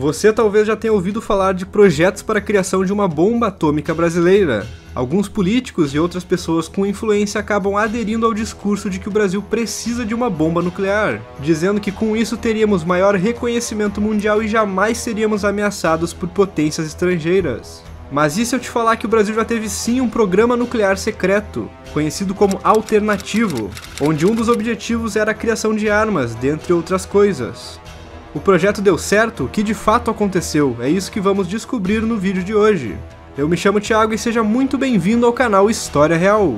Você talvez já tenha ouvido falar de projetos para a criação de uma bomba atômica brasileira. Alguns políticos e outras pessoas com influência acabam aderindo ao discurso de que o Brasil precisa de uma bomba nuclear, dizendo que com isso teríamos maior reconhecimento mundial e jamais seríamos ameaçados por potências estrangeiras. Mas e se eu te falar que o Brasil já teve sim um programa nuclear secreto, conhecido como Alternativo, onde um dos objetivos era a criação de armas, dentre outras coisas. O projeto deu certo? O que de fato aconteceu? É isso que vamos descobrir no vídeo de hoje. Eu me chamo Thiago e seja muito bem-vindo ao canal História Real.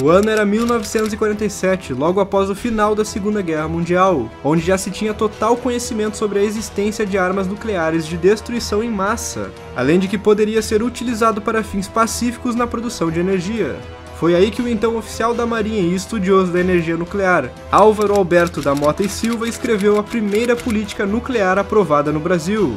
O ano era 1947, logo após o final da Segunda Guerra Mundial, onde já se tinha total conhecimento sobre a existência de armas nucleares de destruição em massa, além de que poderia ser utilizado para fins pacíficos na produção de energia. Foi aí que o então oficial da Marinha e estudioso da energia nuclear, Álvaro Alberto da Motta e Silva, escreveu a primeira política nuclear aprovada no Brasil.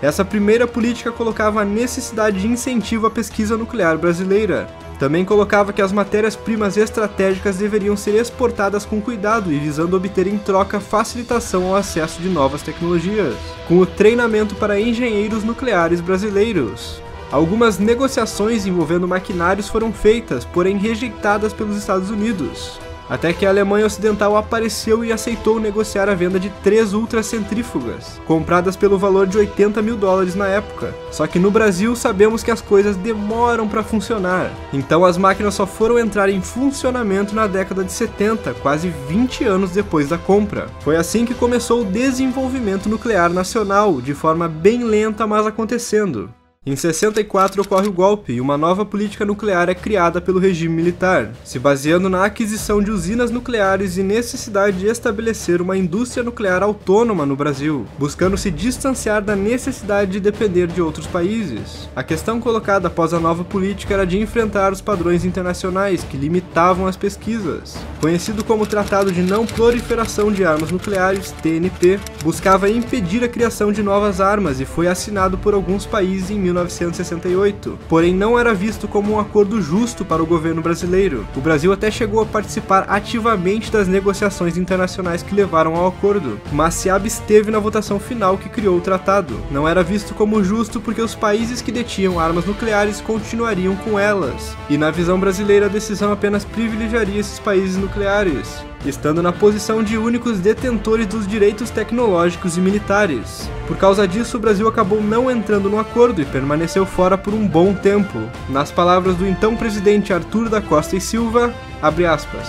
Essa primeira política colocava a necessidade de incentivo à pesquisa nuclear brasileira. Também colocava que as matérias-primas estratégicas deveriam ser exportadas com cuidado e visando obter em troca facilitação ao acesso de novas tecnologias, com o treinamento para engenheiros nucleares brasileiros. Algumas negociações envolvendo maquinários foram feitas, porém rejeitadas pelos Estados Unidos, até que a Alemanha Ocidental apareceu e aceitou negociar a venda de 3 ultracentrífugas, compradas pelo valor de US$ 80 mil na época. Só que no Brasil sabemos que as coisas demoram para funcionar, então as máquinas só foram entrar em funcionamento na década de 70, quase 20 anos depois da compra. Foi assim que começou o desenvolvimento nuclear nacional, de forma bem lenta, mas acontecendo. Em 64 ocorre o golpe e uma nova política nuclear é criada pelo regime militar, se baseando na aquisição de usinas nucleares e necessidade de estabelecer uma indústria nuclear autônoma no Brasil, buscando se distanciar da necessidade de depender de outros países. A questão colocada após a nova política era de enfrentar os padrões internacionais que limitavam as pesquisas. Conhecido como Tratado de Não-Proliferação de Armas Nucleares, TNP, buscava impedir a criação de novas armas e foi assinado por alguns países em 1968, porém não era visto como um acordo justo para o governo brasileiro. O Brasil até chegou a participar ativamente das negociações internacionais que levaram ao acordo, mas se absteve na votação final que criou o tratado. Não era visto como justo porque os países que detinham armas nucleares continuariam com elas, e na visão brasileira a decisão apenas privilegiaria esses países nucleares, estando na posição de únicos detentores dos direitos tecnológicos e militares. Por causa disso, o Brasil acabou não entrando no acordo e permaneceu fora por um bom tempo. Nas palavras do então presidente Arthur da Costa e Silva, abre aspas,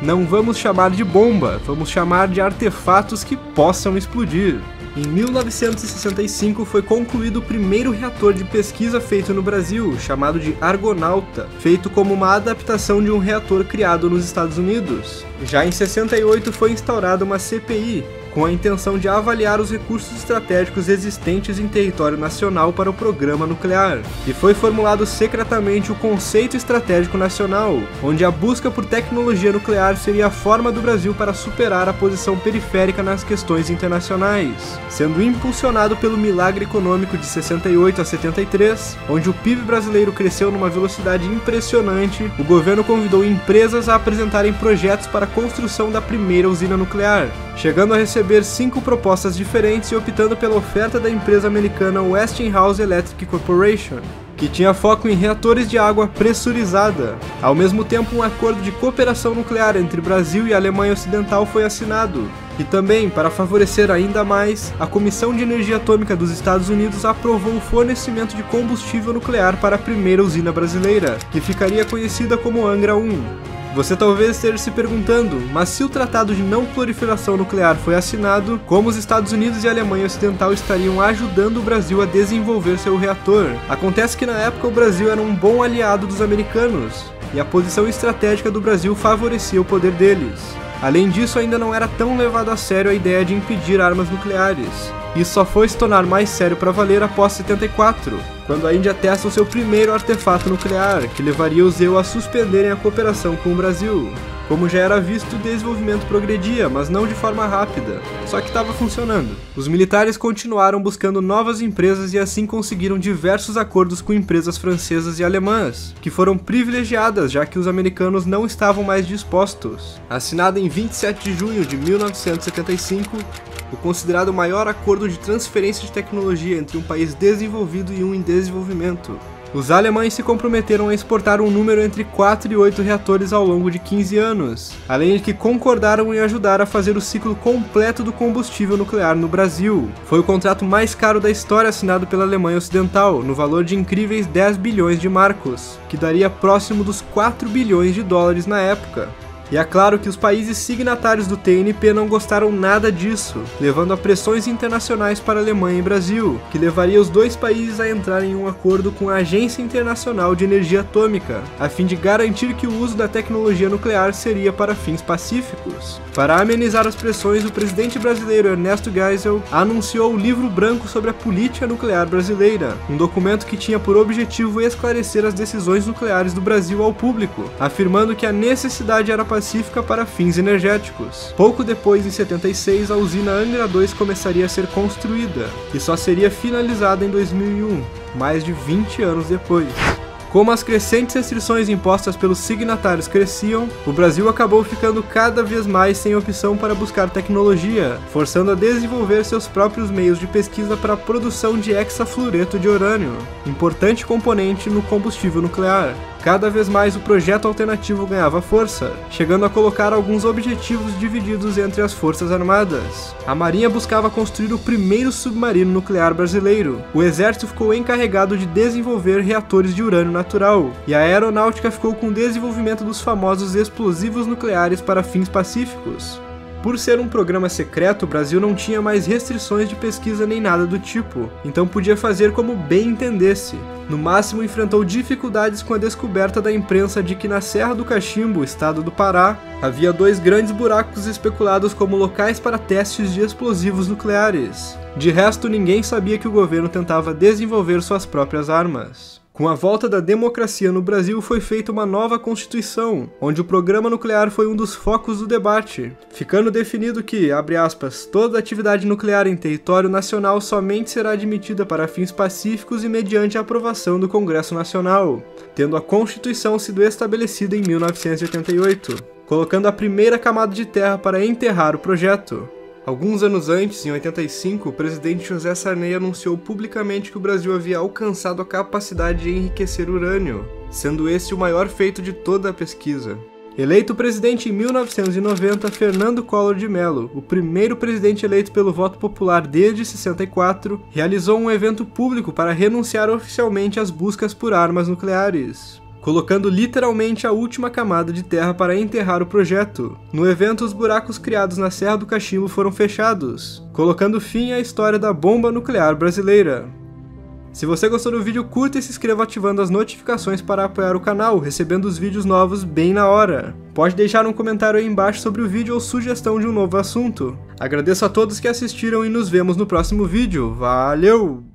"Não vamos chamar de bomba, vamos chamar de artefatos que possam explodir." Em 1965 foi concluído o primeiro reator de pesquisa feito no Brasil, chamado de Argonauta, feito como uma adaptação de um reator criado nos Estados Unidos. Já em 68 foi instaurada uma CPI, com a intenção de avaliar os recursos estratégicos existentes em território nacional para o programa nuclear, e foi formulado secretamente o Conceito Estratégico Nacional, onde a busca por tecnologia nuclear seria a forma do Brasil para superar a posição periférica nas questões internacionais, sendo impulsionado pelo milagre econômico de 68 a 73, onde o PIB brasileiro cresceu numa velocidade impressionante. O governo convidou empresas a apresentarem projetos para a construção da primeira usina nuclear, chegando a receber 5 propostas diferentes e optando pela oferta da empresa americana Westinghouse Electric Corporation, que tinha foco em reatores de água pressurizada. Ao mesmo tempo, um acordo de cooperação nuclear entre Brasil e Alemanha Ocidental foi assinado. E também, para favorecer ainda mais, a Comissão de Energia Atômica dos Estados Unidos aprovou o fornecimento de combustível nuclear para a primeira usina brasileira, que ficaria conhecida como Angra 1. Você talvez esteja se perguntando, mas se o Tratado de Não-Proliferação Nuclear foi assinado, como os Estados Unidos e a Alemanha Ocidental estariam ajudando o Brasil a desenvolver seu reator? Acontece que na época o Brasil era um bom aliado dos americanos, e a posição estratégica do Brasil favorecia o poder deles. Além disso, ainda não era tão levado a sério a ideia de impedir armas nucleares. Isso só foi se tornar mais sério para valer após 74, quando a Índia testa o seu primeiro artefato nuclear, que levaria os EU a suspenderem a cooperação com o Brasil. Como já era visto, o desenvolvimento progredia, mas não de forma rápida, só que estava funcionando. Os militares continuaram buscando novas empresas e assim conseguiram diversos acordos com empresas francesas e alemãs, que foram privilegiadas já que os americanos não estavam mais dispostos. Assinada em 27 de junho de 1975, o considerado maior acordo de transferência de tecnologia entre um país desenvolvido e um em desenvolvimento. Os alemães se comprometeram a exportar um número entre 4 e 8 reatores ao longo de 15 anos, além de que concordaram em ajudar a fazer o ciclo completo do combustível nuclear no Brasil. Foi o contrato mais caro da história assinado pela Alemanha Ocidental, no valor de incríveis 10 bilhões de marcos, que daria próximo dos 4 bilhões de dólares na época. E é claro que os países signatários do TNP não gostaram nada disso, levando a pressões internacionais para a Alemanha e Brasil, que levaria os dois países a entrar em um acordo com a Agência Internacional de Energia Atômica, a fim de garantir que o uso da tecnologia nuclear seria para fins pacíficos. Para amenizar as pressões, o presidente brasileiro Ernesto Geisel anunciou o Livro Branco sobre a Política Nuclear Brasileira, um documento que tinha por objetivo esclarecer as decisões nucleares do Brasil ao público, afirmando que a necessidade era pacífica para fins energéticos. Pouco depois, em 76, a usina Angra 2 começaria a ser construída, e só seria finalizada em 2001, mais de 20 anos depois. Como as crescentes restrições impostas pelos signatários cresciam, o Brasil acabou ficando cada vez mais sem opção para buscar tecnologia, forçando a desenvolver seus próprios meios de pesquisa para a produção de hexafluoreto de urânio, importante componente no combustível nuclear. Cada vez mais o projeto alternativo ganhava força, chegando a colocar alguns objetivos divididos entre as forças armadas. A Marinha buscava construir o primeiro submarino nuclear brasileiro, o Exército ficou encarregado de desenvolver reatores de urânio natural, e a Aeronáutica ficou com o desenvolvimento dos famosos explosivos nucleares para fins pacíficos. Por ser um programa secreto, o Brasil não tinha mais restrições de pesquisa nem nada do tipo, então podia fazer como bem entendesse. No máximo, enfrentou dificuldades com a descoberta da imprensa de que na Serra do Cachimbo, estado do Pará, havia dois grandes buracos especulados como locais para testes de explosivos nucleares. De resto, ninguém sabia que o governo tentava desenvolver suas próprias armas. Com a volta da democracia no Brasil, foi feita uma nova Constituição, onde o programa nuclear foi um dos focos do debate, ficando definido que, abre aspas, toda atividade nuclear em território nacional somente será admitida para fins pacíficos e mediante a aprovação do Congresso Nacional, tendo a Constituição sido estabelecida em 1988, colocando a primeira camada de terra para enterrar o projeto. Alguns anos antes, em 85, o presidente José Sarney anunciou publicamente que o Brasil havia alcançado a capacidade de enriquecer urânio, sendo esse o maior feito de toda a pesquisa. Eleito presidente em 1990, Fernando Collor de Mello, o primeiro presidente eleito pelo voto popular desde 64, realizou um evento público para renunciar oficialmente às buscas por armas nucleares, colocando literalmente a última camada de terra para enterrar o projeto. No evento, os buracos criados na Serra do Cachimbo foram fechados, colocando fim à história da bomba nuclear brasileira. Se você gostou do vídeo, curta e se inscreva ativando as notificações para apoiar o canal, recebendo os vídeos novos bem na hora. Pode deixar um comentário aí embaixo sobre o vídeo ou sugestão de um novo assunto. Agradeço a todos que assistiram e nos vemos no próximo vídeo. Valeu!